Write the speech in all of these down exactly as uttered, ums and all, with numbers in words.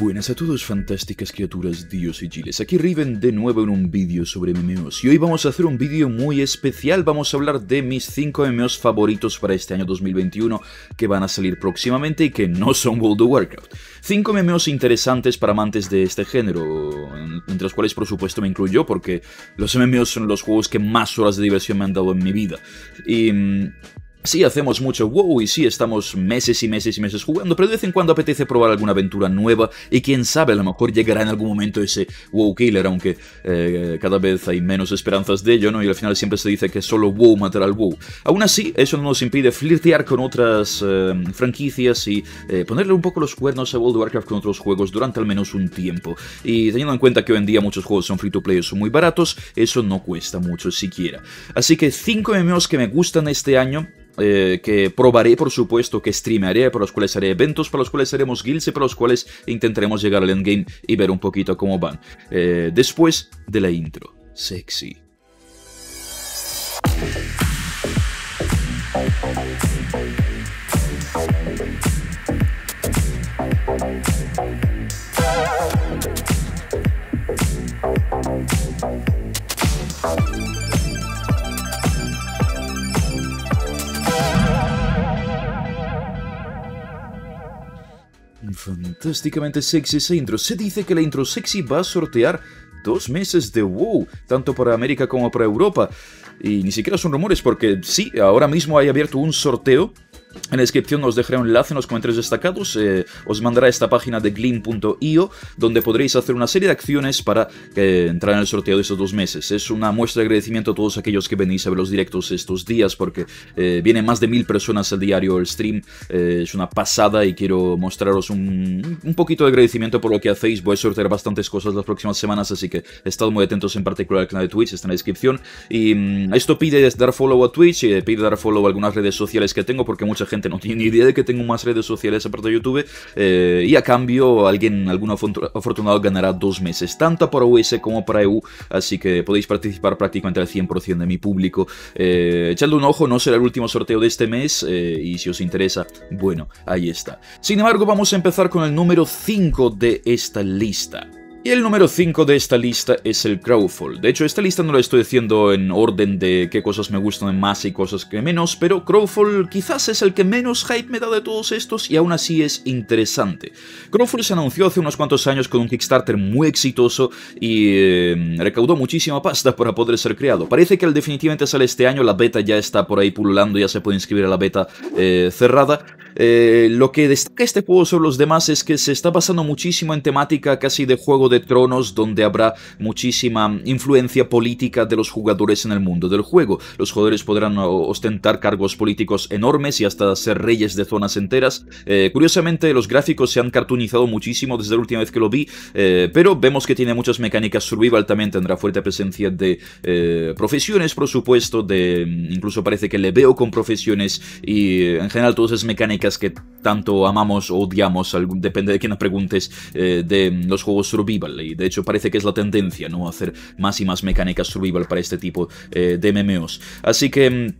Buenas a todos, fantásticas criaturas, dios y giles. Aquí Riven de nuevo en un vídeo sobre M M Os. Y hoy vamos a hacer un vídeo muy especial. Vamos a hablar de mis cinco M M Os favoritos para este año dos mil veintiuno, que van a salir próximamente y que no son World of Warcraft. cinco M M Os interesantes para amantes de este género, entre los cuales por supuesto me incluyo, porque los M M Os son los juegos que más horas de diversión me han dado en mi vida. Y... sí, hacemos mucho WoW y sí, estamos meses y meses y meses jugando, pero de vez en cuando apetece probar alguna aventura nueva y quién sabe, a lo mejor llegará en algún momento ese WoW Killer, aunque eh, cada vez hay menos esperanzas de ello, ¿no? Y al final siempre se dice que solo WoW matará al WoW. Aún así, eso no nos impide flirtear con otras eh, franquicias y eh, ponerle un poco los cuernos a World of Warcraft con otros juegos durante al menos un tiempo. Y teniendo en cuenta que hoy en día muchos juegos son free to play o son muy baratos, eso no cuesta mucho siquiera. Así que cinco M M Os que me gustan este año, Eh, que probaré, por supuesto, que streamearé, para los cuales haré eventos, para los cuales haremos guilds y para los cuales intentaremos llegar al endgame y ver un poquito cómo van. Eh, después de la intro. Sexy. Fantásticamente sexy esa intro. Se dice que la intro sexy va a sortear dos meses de WoW, tanto para América como para Europa. Y ni siquiera son rumores, porque sí, ahora mismo hay abierto un sorteo. En la descripción os dejaré un enlace en los comentarios destacados, eh, os mandará esta página de Gleam punto i o, donde podréis hacer una serie de acciones para eh, entrar en el sorteo de estos dos meses. Es una muestra de agradecimiento a todos aquellos que venís a ver los directos estos días, porque eh, vienen más de mil personas al diario el stream, eh, es una pasada y quiero mostraros un, un poquito de agradecimiento por lo que hacéis. Voy a sortear bastantes cosas las próximas semanas, así que estad muy atentos en particular al canal de Twitch, está en la descripción. Y mmm, esto pide dar follow a Twitch, y pide dar follow a algunas redes sociales que tengo, porque muchas gente no tiene ni idea de que tengo más redes sociales aparte de YouTube, eh, y a cambio alguien, algún afortunado ganará dos meses, tanto para U S como para E U, así que podéis participar prácticamente al cien por cien de mi público. Eh, echadle un ojo, no será el último sorteo de este mes, eh, y si os interesa, bueno, ahí está. Sin embargo, vamos a empezar con el número cinco de esta lista. Y el número cinco de esta lista es el Crowfall. De hecho, esta lista no la estoy haciendo en orden de qué cosas me gustan más y cosas que menos, pero Crowfall quizás es el que menos hype me da de todos estos y aún así es interesante. Crowfall se anunció hace unos cuantos años con un Kickstarter muy exitoso y eh, recaudó muchísima pasta para poder ser creado. Parece que definitivamente sale este año, la beta ya está por ahí pululando, ya se puede inscribir a la beta eh, cerrada. Eh, lo que destaca este juego sobre los demás es que se está basando muchísimo en temática casi de Juego de Tronos, donde habrá muchísima influencia política de los jugadores en el mundo del juego. Los jugadores podrán ostentar cargos políticos enormes y hasta ser reyes de zonas enteras. Eh, curiosamente, los gráficos se han cartoonizado muchísimo desde la última vez que lo vi, eh, pero vemos que tiene muchas mecánicas survival, también tendrá fuerte presencia de eh, profesiones, por supuesto, de incluso parece que le veo con profesiones y eh, en general todas esas mecánicas que tanto amamos o odiamos, depende de quién nos preguntes, eh, de los juegos survival, y de hecho parece que es la tendencia, ¿no?, hacer más y más mecánicas survival para este tipo eh, de M M Os. Así que...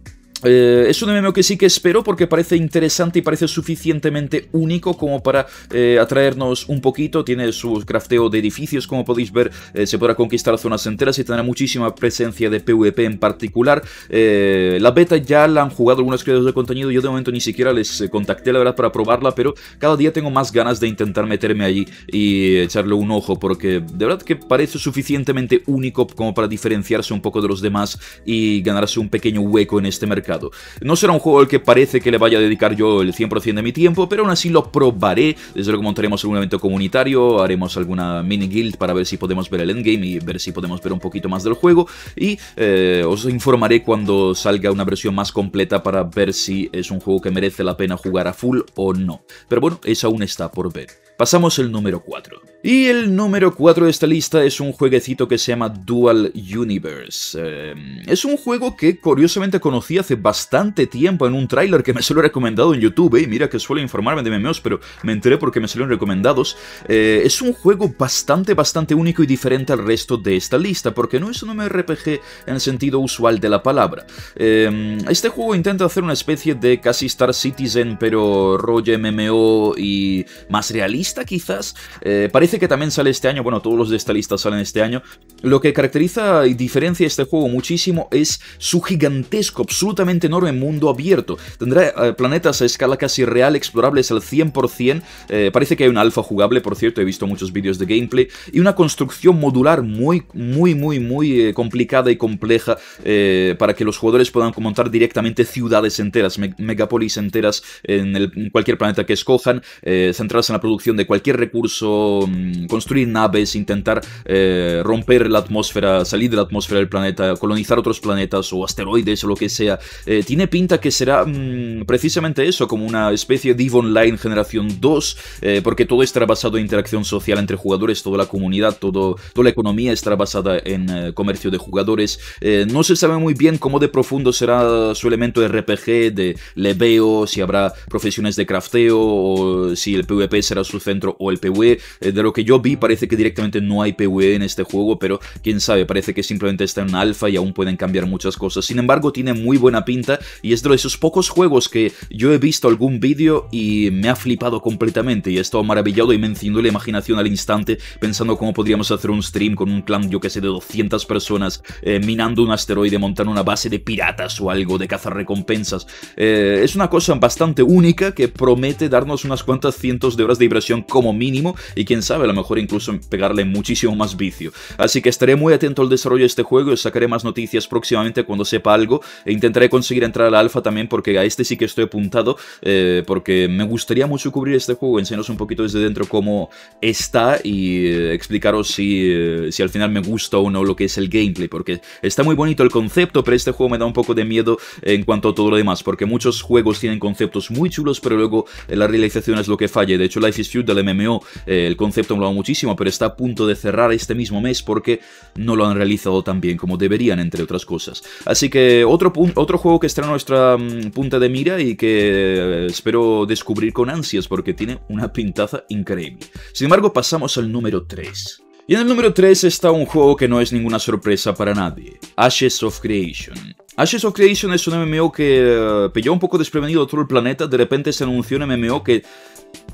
Eh, es un M M O que sí que espero, porque parece interesante y parece suficientemente único como para eh, atraernos un poquito. Tiene su crafteo de edificios, como podéis ver, eh, se podrá conquistar zonas enteras y tendrá muchísima presencia de PvP en particular. Eh, la beta ya la han jugado algunos creadores de contenido, yo de momento ni siquiera les contacté, la verdad, para probarla, pero cada día tengo más ganas de intentar meterme allí y echarle un ojo, porque de verdad que parece suficientemente único como para diferenciarse un poco de los demás y ganarse un pequeño hueco en este mercado. No será un juego al que parece que le vaya a dedicar yo el cien por cien de mi tiempo, pero aún así lo probaré. Desde luego montaremos algún evento comunitario, haremos alguna mini guild para ver si podemos ver el endgame y ver si podemos ver un poquito más del juego, y eh, os informaré cuando salga una versión más completa para ver si es un juego que merece la pena jugar a full o no. Pero bueno, eso aún está por ver. Pasamos al número cuatro. Y el número cuatro de esta lista es un jueguecito que se llama Dual Universe. Eh, es un juego que curiosamente conocí hace bastante tiempo en un tráiler que me salió recomendado en YouTube, y mira que suelo informarme de M M Os, pero me enteré porque me salieron recomendados. Eh, es un juego bastante, bastante único y diferente al resto de esta lista, porque no es un M M O R P G en el sentido usual de la palabra. Eh, este juego intenta hacer una especie de casi Star Citizen, pero rollo M M O y más realista, lista quizás, eh, parece que también sale este año, bueno, todos los de esta lista salen este año. Lo que caracteriza y diferencia este juego muchísimo es su gigantesco, absolutamente enorme mundo abierto. Tendrá eh, planetas a escala casi real, explorables al cien por cien, eh, parece que hay un alfa jugable, por cierto, he visto muchos vídeos de gameplay, y una construcción modular muy, muy, muy, muy eh, complicada y compleja eh, para que los jugadores puedan montar directamente ciudades enteras, me megápolis enteras en, el, en cualquier planeta que escojan, eh, centrarse en la producción de cualquier recurso, construir naves, intentar eh, romper la atmósfera, salir de la atmósfera del planeta, colonizar otros planetas o asteroides o lo que sea. Eh, tiene pinta que será mmm, precisamente eso, como una especie de EVE Online generación dos, eh, porque todo estará basado en interacción social entre jugadores, toda la comunidad, todo, toda la economía estará basada en eh, comercio de jugadores. Eh, no se sabe muy bien cómo de profundo será su elemento R P G, de leveo, si habrá profesiones de crafteo, o si el PvP será su centro o el PvE. Eh, de lo que yo vi parece que directamente no hay PvE en este juego, pero quién sabe, parece que simplemente está en una alfa y aún pueden cambiar muchas cosas. Sin embargo, tiene muy buena pinta y es de esos pocos juegos que yo he visto algún vídeo y me ha flipado completamente y he estado maravillado y me encendió la imaginación al instante pensando cómo podríamos hacer un stream con un clan, yo que sé, de doscientas personas eh, minando un asteroide, montar una base de piratas o algo, de cazar recompensas. Eh, es una cosa bastante única que promete darnos unas cuantas cientos de horas de diversión como mínimo y quién sabe, a lo mejor incluso pegarle muchísimo más vicio. Así que estaré muy atento al desarrollo de este juego y sacaré más noticias próximamente cuando sepa algo, e intentaré conseguir entrar a la alfa también porque a este sí que estoy apuntado, eh, porque me gustaría mucho cubrir este juego, enseñaros un poquito desde dentro cómo está y eh, explicaros si, eh, si al final me gusta o no lo que es el gameplay, porque está muy bonito el concepto, pero este juego me da un poco de miedo en cuanto a todo lo demás, porque muchos juegos tienen conceptos muy chulos, pero luego eh, la realización es lo que falle. De hecho, Life is Feudal, el M M O, eh, el concepto me lo ha muchísimo, pero está a punto de cerrar este mismo mes porque no lo han realizado tan bien como deberían, entre otras cosas. Así que otro, otro juego que estará en nuestra um, punta de mira y que eh, espero descubrir con ansias porque tiene una pintaza increíble. Sin embargo, pasamos al número tres. Y en el número tres está un juego que no es ninguna sorpresa para nadie, Ashes of Creation. Ashes of Creation es un M M O que uh, pilló un poco desprevenido todo el planeta. De repente se anunció un M M O que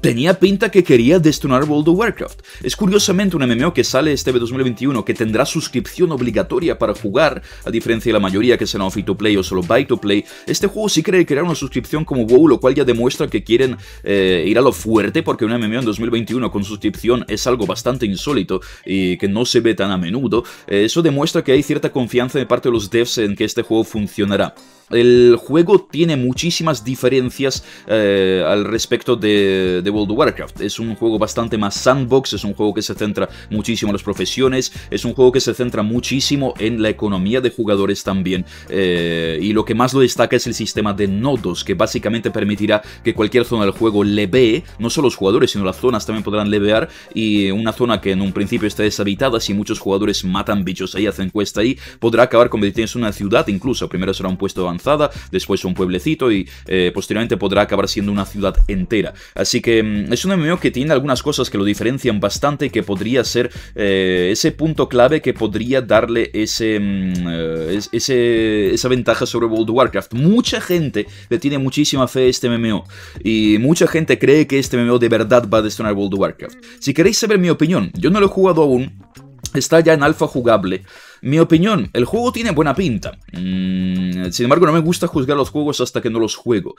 tenía pinta que quería destronar World of Warcraft. Es curiosamente un M M O que sale este dos mil veintiuno, que tendrá suscripción obligatoria para jugar, a diferencia de la mayoría que será free to play o solo buy to play. Este juego sí quiere crear una suscripción como WoW, lo cual ya demuestra que quieren eh, ir a lo fuerte, porque un M M O en dos mil veintiuno con suscripción es algo bastante insólito y que no se ve tan a menudo. Eh, eso demuestra que hay cierta confianza de parte de los devs en que este juego funcionará. El juego tiene muchísimas diferencias eh, al respecto de, de World of Warcraft. Es un juego bastante más sandbox, es un juego que se centra muchísimo en las profesiones, es un juego que se centra muchísimo en la economía de jugadores también. Eh, y lo que más lo destaca es el sistema de nodos, que básicamente permitirá que cualquier zona del juego levee, no solo los jugadores, sino las zonas también podrán levear, y una zona que en un principio está deshabitada, si muchos jugadores matan bichos ahí, hacen cuesta ahí, podrá acabar convirtiéndose en una ciudad incluso. Primero será un puesto avanzado, después un pueblecito y eh, posteriormente podrá acabar siendo una ciudad entera. Así que es un M M O que tiene algunas cosas que lo diferencian bastante y que podría ser eh, ese punto clave que podría darle ese, eh, ese esa ventaja sobre World of Warcraft. Mucha gente le tiene muchísima fe a este M M O y mucha gente cree que este M M O de verdad va a destronar World of Warcraft. Si queréis saber mi opinión, yo no lo he jugado aún, está ya en alfa jugable. Mi opinión, el juego tiene buena pinta. Mm, sin embargo, no me gusta juzgar los juegos hasta que no los juego.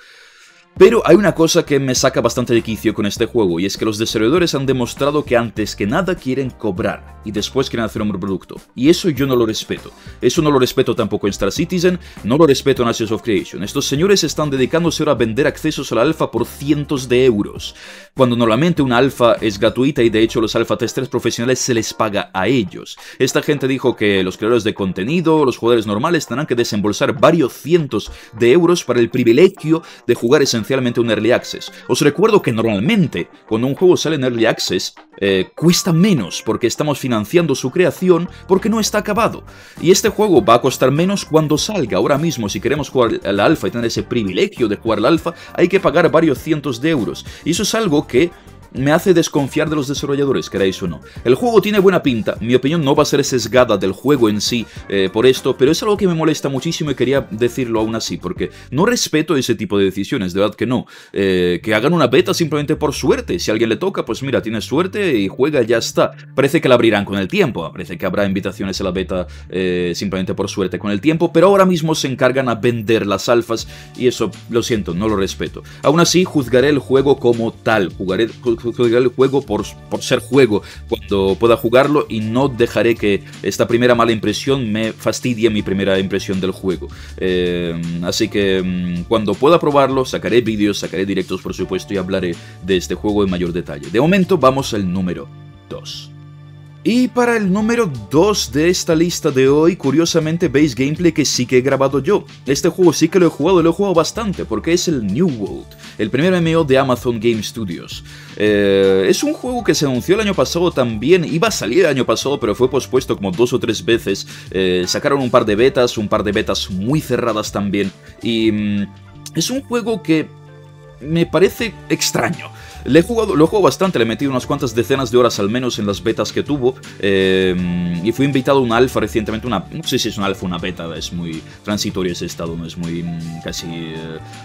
Pero hay una cosa que me saca bastante de quicio con este juego, y es que los desarrolladores han demostrado que antes que nada quieren cobrar, y después quieren hacer un producto. Y eso yo no lo respeto. Eso no lo respeto tampoco en Star Citizen, no lo respeto en Ashes of Creation. Estos señores están dedicándose ahora a vender accesos a la alfa por cientos de euros, cuando normalmente una alfa es gratuita y de hecho los alfa testers profesionales se les paga a ellos. Esta gente dijo que los creadores de contenido, los jugadores normales, tendrán que desembolsar varios cientos de euros para el privilegio de jugar ese esencialmente un Early Access. Os recuerdo que normalmente cuando un juego sale en Early Access eh, cuesta menos porque estamos financiando su creación porque no está acabado. Y este juego va a costar menos cuando salga. Ahora mismo, si queremos jugar la alfa y tener ese privilegio de jugar la alfa, hay que pagar varios cientos de euros. Y eso es algo que me hace desconfiar de los desarrolladores, queráis o no. El juego tiene buena pinta, mi opinión no va a ser sesgada del juego en sí eh, por esto, pero es algo que me molesta muchísimo y quería decirlo aún así, porque no respeto ese tipo de decisiones, de verdad que no. Eh, que hagan una beta simplemente por suerte, si a alguien le toca, pues mira, tienes suerte y juega, ya está. Parece que la abrirán con el tiempo, parece que habrá invitaciones a la beta eh, simplemente por suerte con el tiempo, pero ahora mismo se encargan a vender las alfas y eso, lo siento, no lo respeto. Aún así, juzgaré el juego como tal, jugaré, juzgaré el juego por, por ser juego cuando pueda jugarlo y no dejaré que esta primera mala impresión me fastidie mi primera impresión del juego. Eh, así que cuando pueda probarlo, sacaré vídeos, sacaré directos por supuesto y hablaré de este juego en mayor detalle. De momento vamos al número dos. Y para el número dos de esta lista de hoy, curiosamente veis gameplay que sí que he grabado yo. Este juego sí que lo he jugado, lo he jugado bastante, porque es el New World, el primer M M O de Amazon Game Studios. Eh, es un juego que se anunció el año pasado también, iba a salir el año pasado, pero fue pospuesto como dos o tres veces. Eh, sacaron un par de betas, un par de betas muy cerradas también, y mmm, es un juego que me parece extraño. Le he jugado, lo he jugado bastante, le he metido unas cuantas decenas de horas al menos en las betas que tuvo, eh, y fui invitado a una alfa recientemente, una, no sé si es una alfa o una beta, es muy transitorio ese estado, no es muy casi,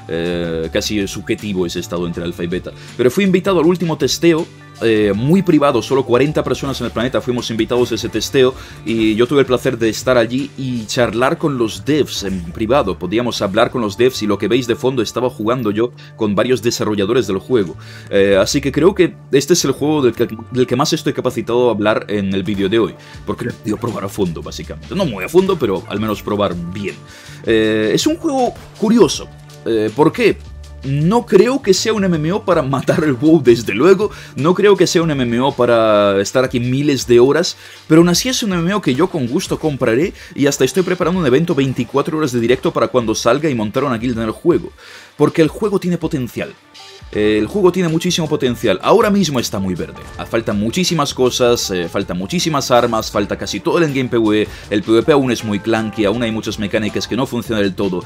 eh, casi subjetivo ese estado entre alfa y beta, pero fui invitado al último testeo. Eh, muy privado, solo cuarenta personas en el planeta fuimos invitados a ese testeo y yo tuve el placer de estar allí y charlar con los devs en privado. Podíamos hablar con los devs y lo que veis de fondo estaba jugando yo con varios desarrolladores del juego. Eh, así que creo que este es el juego del que, del que más estoy capacitado a hablar en el vídeo de hoy, porque lo quiero probar a fondo básicamente. No muy a fondo, pero al menos probar bien. Eh, es un juego curioso. Eh, ¿Por qué? No creo que sea un M M O para matar el WoW, desde luego. No creo que sea un M M O para estar aquí miles de horas. Pero aún así es un M M O que yo con gusto compraré. Y hasta estoy preparando un evento veinticuatro horas de directo para cuando salga y montar una guilda en el juego. Porque el juego tiene potencial. El juego tiene muchísimo potencial, ahora mismo está muy verde, faltan muchísimas cosas, eh, faltan muchísimas armas, falta casi todo el endgame PvE, el PvP aún es muy clunky, aún hay muchas mecánicas que no funcionan del todo,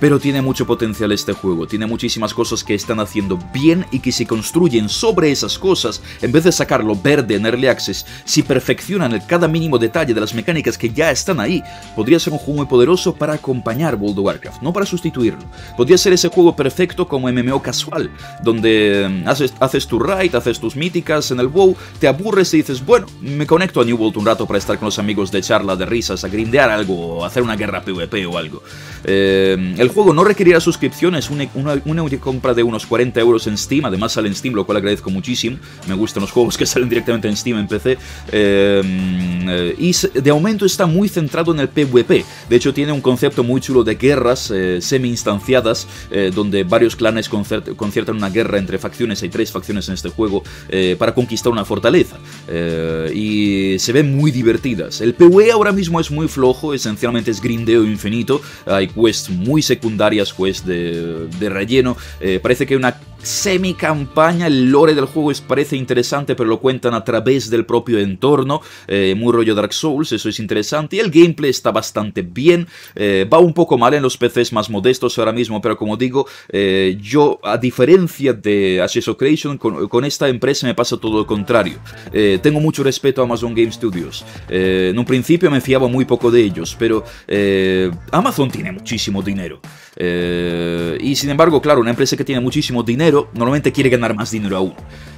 pero tiene mucho potencial este juego, tiene muchísimas cosas que están haciendo bien y que si construyen sobre esas cosas, en vez de sacarlo verde en Early Access, si perfeccionan el cada mínimo detalle de las mecánicas que ya están ahí, podría ser un juego muy poderoso para acompañar World of Warcraft, no para sustituirlo, podría ser ese juego perfecto como M M O casual, donde haces, haces tu raid, haces tus míticas en el WoW, te aburres y dices, bueno, me conecto a New World un rato para estar con los amigos de charla, de risas, a grindear algo, o hacer una guerra PvP o algo. Eh, el juego no requerirá suscripciones, una, una, una compra de unos cuarenta euros en Steam, además sale en Steam, lo cual agradezco muchísimo, me gustan los juegos que salen directamente en Steam en P C, eh, y de momento está muy centrado en el PvP, de hecho tiene un concepto muy chulo de guerras eh, semi-instanciadas, eh, donde varios clanes conciertan una guerra entre facciones, hay tres facciones en este juego, eh, para conquistar una fortaleza, eh, y se ven muy divertidas. El PvE ahora mismo es muy flojo, esencialmente es grindeo infinito, hay quests muy secundarias, quests de, de relleno, eh, parece que hay una semi campaña, el lore del juego es, parece interesante, pero lo cuentan a través del propio entorno, eh, muy rollo Dark Souls, eso es interesante, y el gameplay está bastante bien, eh, va un poco mal en los P Cs más modestos ahora mismo, pero como digo, eh, yo a diferencia de Ashes of Creation, con, con esta empresa me pasa todo lo contrario. Eh, tengo mucho respeto a Amazon Game Studios. Eh, en un principio me fiaba muy poco de ellos, pero eh, Amazon tiene muchísimo dinero. Eh, y sin embargo, claro, una empresa que tiene muchísimo dinero normalmente quiere ganar más dinero aún.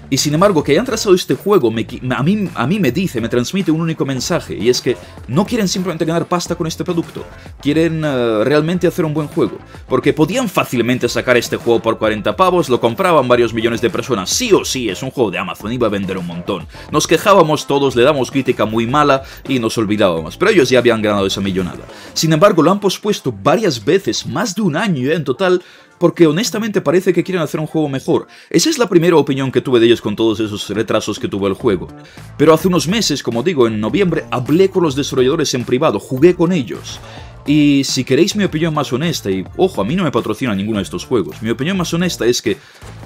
Y sin embargo, que hayan trazado este juego me, a, mí, a mí me dice, me transmite un único mensaje, y es que no quieren simplemente ganar pasta con este producto, quieren uh, realmente hacer un buen juego, porque podían fácilmente sacar este juego por cuarenta pavos, lo compraban varios millones de personas, sí o sí, es un juego de Amazon, iba a vender un montón, nos quejábamos todos, le damos crítica muy mala y nos olvidábamos, pero ellos ya habían ganado esa millonada. Sin embargo, lo han pospuesto varias veces, más de un año en total, porque honestamente parece que quieren hacer un juego mejor. Esa es la primera opinión que tuve de ellos con todos esos retrasos que tuvo el juego. Pero hace unos meses, como digo, en noviembre, hablé con los desarrolladores en privado, jugué con ellos. Y si queréis mi opinión más honesta, y ojo, a mí no me patrocina ninguno de estos juegos, mi opinión más honesta es que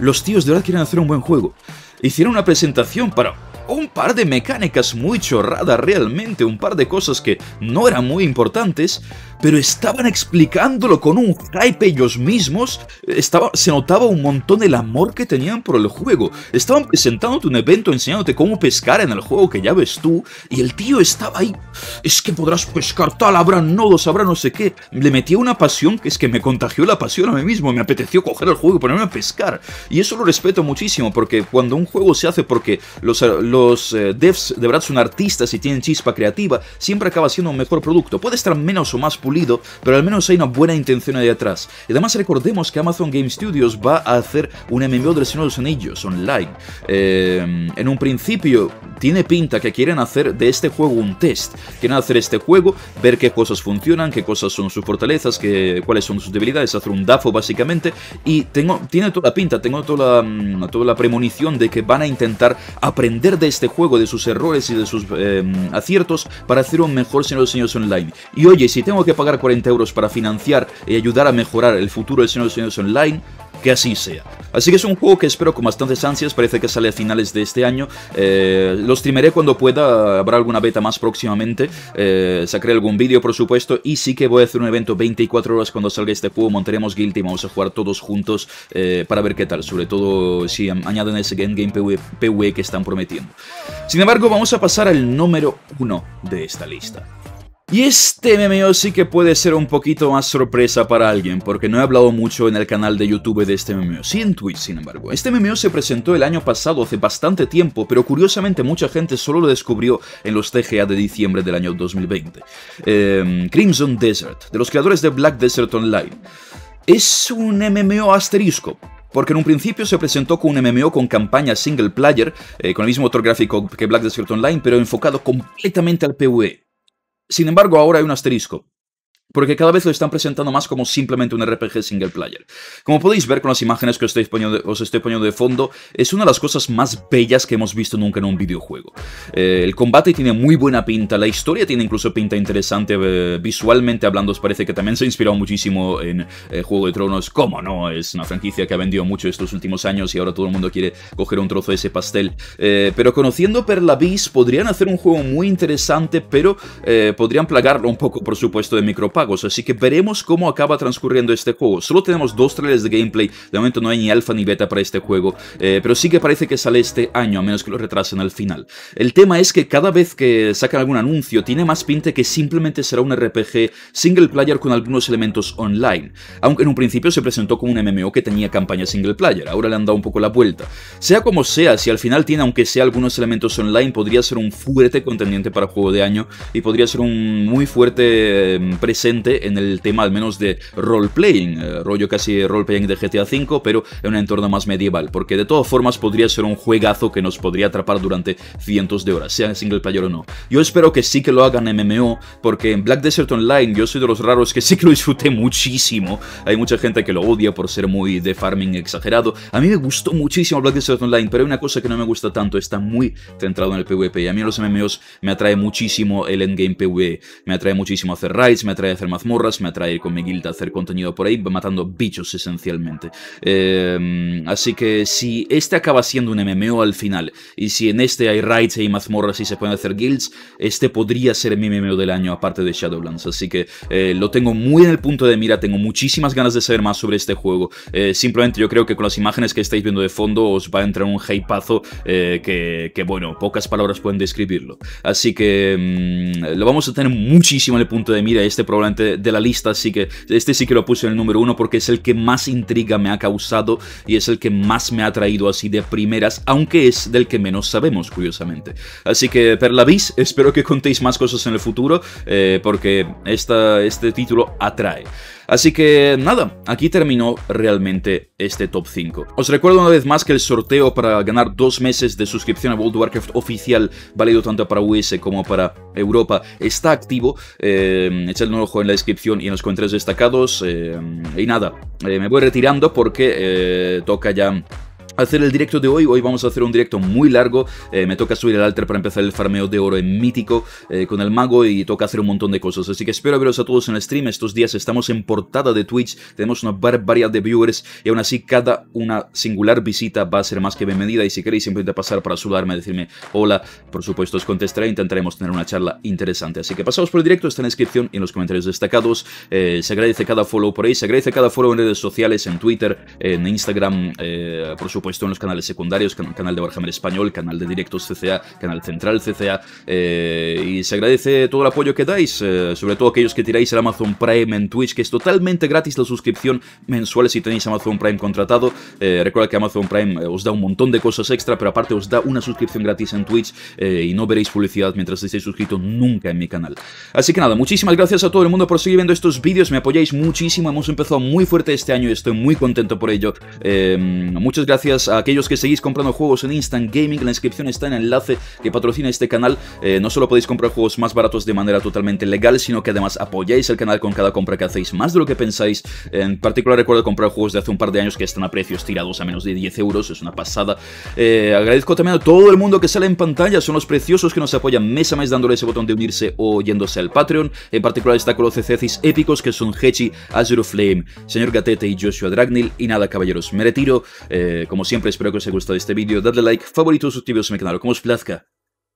los tíos de verdad quieren hacer un buen juego. Hicieron una presentación para un par de mecánicas muy chorradas realmente, un par de cosas que no eran muy importantes, pero estaban explicándolo con un hype ellos mismos. Estaba, se notaba un montón el amor que tenían por el juego. Estaban presentándote un evento, enseñándote cómo pescar en el juego que ya ves tú, y el tío estaba ahí, es que podrás pescar tal, habrá nodos, habrá no sé qué. Le metía una pasión que es que me contagió la pasión a mí mismo, me apeteció coger el juego y ponerme a pescar. Y eso lo respeto muchísimo, porque cuando un juego se hace porque los, los eh, devs de verdad son artistas y tienen chispa creativa, siempre acaba siendo un mejor producto. Puede estar menos o más pulido, pero al menos hay una buena intención ahí atrás. Y además recordemos que Amazon Game Studios va a hacer un M M O del Señor de los Anillos online. Eh, en un principio tiene pinta que quieren hacer de este juego un test. Quieren hacer este juego, ver qué cosas funcionan, qué cosas son sus fortalezas, qué, cuáles son sus debilidades, hacer un dafo básicamente. Y tengo, tiene toda la pinta, tengo toda la, toda la premonición de que van a intentar aprender de este juego, de sus errores y de sus eh, aciertos, para hacer un mejor Señor de los Anillos online. Y oye, si tengo que pagar cuarenta euros para financiar y ayudar a mejorar el futuro del Señor de los Anillos online, que así sea. Así que es un juego que espero con bastantes ansias, parece que sale a finales de este año. Eh, lo streameré cuando pueda, habrá alguna beta más próximamente, eh, sacaré algún vídeo por supuesto, y sí que voy a hacer un evento veinticuatro horas cuando salga este juego, montaremos guild y vamos a jugar todos juntos eh, para ver qué tal, sobre todo si añaden ese endgame P V E que están prometiendo. Sin embargo, vamos a pasar al número uno de esta lista. Y este M M O sí que puede ser un poquito más sorpresa para alguien, porque no he hablado mucho en el canal de YouTube de este M M O, sí en Twitch sin embargo. Este M M O se presentó el año pasado, hace bastante tiempo, pero curiosamente mucha gente solo lo descubrió en los T G A de diciembre del año dos mil veinte. Eh, Crimson Desert, de los creadores de Black Desert Online. Es un M M O asterisco, porque en un principio se presentó con un M M O con campaña single player, eh, con el mismo motor gráfico que Black Desert Online, pero enfocado completamente al P V E. Sin embargo, ahora hay un asterisco, porque cada vez lo están presentando más como simplemente un R P G single player. Como podéis ver con las imágenes que os estoy poniendo, os estoy poniendo de fondo, es una de las cosas más bellas que hemos visto nunca en un videojuego. Eh, el combate tiene muy buena pinta, la historia tiene incluso pinta interesante, eh, visualmente hablando os parece que también se ha inspirado muchísimo en eh, Juego de Tronos, como no, es una franquicia que ha vendido mucho estos últimos años y ahora todo el mundo quiere coger un trozo de ese pastel. Eh, pero conociendo Pearl Abyss podrían hacer un juego muy interesante, pero eh, podrían plagarlo un poco, por supuesto, de micro pagos, así que veremos cómo acaba transcurriendo este juego. Solo tenemos dos trailers de gameplay, de momento no hay ni alfa ni beta para este juego, eh, pero sí que parece que sale este año, a menos que lo retrasen al final. El tema es que cada vez que sacan algún anuncio, tiene más pinta que simplemente será un R P G single player con algunos elementos online, aunque en un principio se presentó como un M M O que tenía campaña single player, ahora le han dado un poco la vuelta. Sea como sea, si al final tiene aunque sea algunos elementos online, podría ser un fuerte contendiente para juego de año y podría ser un muy fuerte eh, presente en el tema al menos de role-playing, eh, rollo casi role-playing de G T A cinco, pero en un entorno más medieval, porque de todas formas podría ser un juegazo que nos podría atrapar durante cientos de horas, sea single player o no. Yo espero que sí que lo hagan M M O, porque en Black Desert Online yo soy de los raros que sí que lo disfruté muchísimo. Hay mucha gente que lo odia por ser muy de farming exagerado. A mí me gustó muchísimo Black Desert Online, pero hay una cosa que no me gusta tanto, está muy centrado en el P V P, y a mí en los M M Os me atrae muchísimo el endgame P V E, me atrae muchísimo hacer raids, me atrae hacer mazmorras, me atrae ir con mi guild a hacer contenido por ahí, matando bichos esencialmente. Eh, así que si este acaba siendo un M M O al final, y si en este hay raids, hay mazmorras y se pueden hacer guilds, este podría ser mi M M O del año, aparte de Shadowlands. Así que eh, lo tengo muy en el punto de mira, tengo muchísimas ganas de saber más sobre este juego. Eh, simplemente yo creo que con las imágenes que estáis viendo de fondo os va a entrar un hypeazo eh, que, que, bueno, pocas palabras pueden describirlo. Así que mmm, lo vamos a tener muchísimo en el punto de mira, este problema de la lista, así que este sí que lo puse en el número uno porque es el que más intriga me ha causado y es el que más me ha traído así de primeras, aunque es del que menos sabemos, curiosamente. Así que Pearl Abyss, espero que contéis más cosas en el futuro, eh, porque esta, este título atrae. Así que nada, aquí terminó realmente este top cinco. Os recuerdo una vez más que el sorteo para ganar dos meses de suscripción a World of Warcraft oficial, válido tanto para U S como para Europa, está activo. Eh, echadle un ojo en la descripción y en los comentarios destacados. Eh, y nada, eh, me voy retirando porque eh, toca ya hacer el directo de hoy. Hoy vamos a hacer un directo muy largo. Eh, me toca subir el altar para empezar el farmeo de oro en mítico eh, con el mago y toca hacer un montón de cosas. Así que espero veros a todos en el stream. Estos días estamos en portada de Twitch. Tenemos una barbaridad de viewers y aún así cada una singular visita va a ser más que bienvenida. Y si queréis simplemente pasar para saludarme, decirme hola, por supuesto os contestaré. Intentaremos tener una charla interesante. Así que pasaos por el directo. Está en la descripción y en los comentarios destacados. Eh, se agradece cada follow por ahí. Se agradece cada follow en redes sociales, en Twitter, en Instagram, eh, por supuesto. Puesto en los canales secundarios, canal de Warhammer Español, canal de directos C C A, canal central C C A, eh, y se agradece todo el apoyo que dais, eh, sobre todo aquellos que tiráis el Amazon Prime en Twitch, que es totalmente gratis la suscripción mensual si tenéis Amazon Prime contratado. Eh, recuerda que Amazon Prime os da un montón de cosas extra, pero aparte os da una suscripción gratis en Twitch, eh, y no veréis publicidad mientras estéis suscritos nunca en mi canal. Así que nada, muchísimas gracias a todo el mundo por seguir viendo estos vídeos, me apoyáis muchísimo, hemos empezado muy fuerte este año y estoy muy contento por ello. Eh, muchas gracias a aquellos que seguís comprando juegos en Instant Gaming. En la descripción está el enlace que patrocina este canal. Eh, no solo podéis comprar juegos más baratos de manera totalmente legal, sino que además apoyáis el canal con cada compra que hacéis, más de lo que pensáis. En particular recuerdo comprar juegos de hace un par de años que están a precios tirados a menos de diez euros, es una pasada. Eh, agradezco también a todo el mundo que sale en pantalla, son los preciosos que nos apoyan mes a mes dándole ese botón de unirse o yéndose al Patreon. En particular destaco los C C Cis épicos que son Hechi, Azure Flame, Señor Gatete y Joshua Dragnil. Y nada caballeros, me retiro. Eh, como siempre, espero que os haya gustado este vídeo, dadle like, favorito, suscribiros a mi canal como os plazca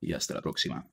y hasta la próxima.